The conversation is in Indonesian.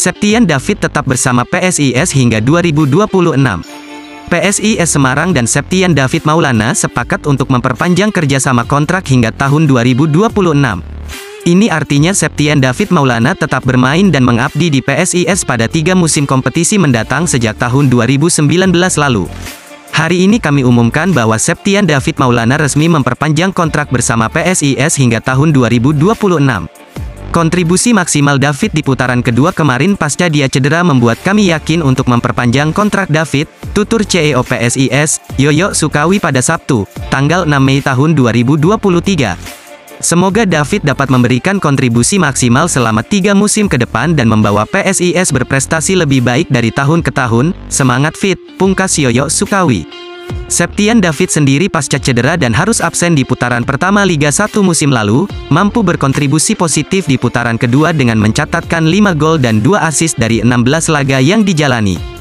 Septian David tetap bersama PSIS hingga 2026. PSIS Semarang dan Septian David Maulana sepakat untuk memperpanjang kerjasama kontrak hingga tahun 2026. Ini artinya Septian David Maulana tetap bermain dan mengabdi di PSIS pada 3 musim kompetisi mendatang sejak tahun 2019 lalu. Hari ini kami umumkan bahwa Septian David Maulana resmi memperpanjang kontrak bersama PSIS hingga tahun 2026. Kontribusi maksimal David di putaran kedua kemarin pasca dia cedera membuat kami yakin untuk memperpanjang kontrak David, tutur CEO PSIS, Yoyo Sukawi pada Sabtu, tanggal 6 Mei tahun 2023. Semoga David dapat memberikan kontribusi maksimal selama 3 musim ke depan dan membawa PSIS berprestasi lebih baik dari tahun ke tahun, semangat fit, pungkas Yoyo Sukawi. Septian David sendiri pasca cedera dan harus absen di putaran pertama Liga 1 musim lalu, mampu berkontribusi positif di putaran kedua dengan mencatatkan 5 gol dan 2 assist dari 16 laga yang dijalani.